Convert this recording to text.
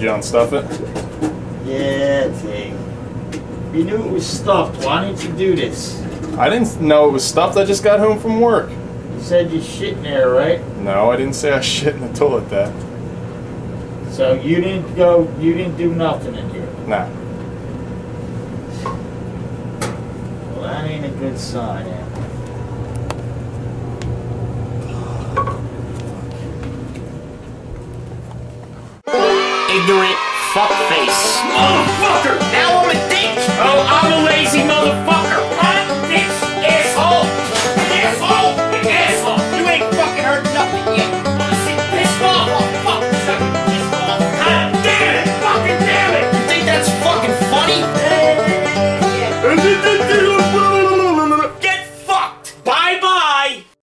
Did you unstuff it? Yeah, thing. We knew it was stuffed. Why didn't you do this? I didn't know it was stuffed. I just got home from work. You said you shit in there, right? No, I didn't say I shit in the toilet that. So you didn't go, you didn't do nothing in here? No. Well, that ain't a good sign, Anthony. Ignorant fuckface. Motherfucker! Now I'm a dick! Oh, I'm a lazy motherfucker!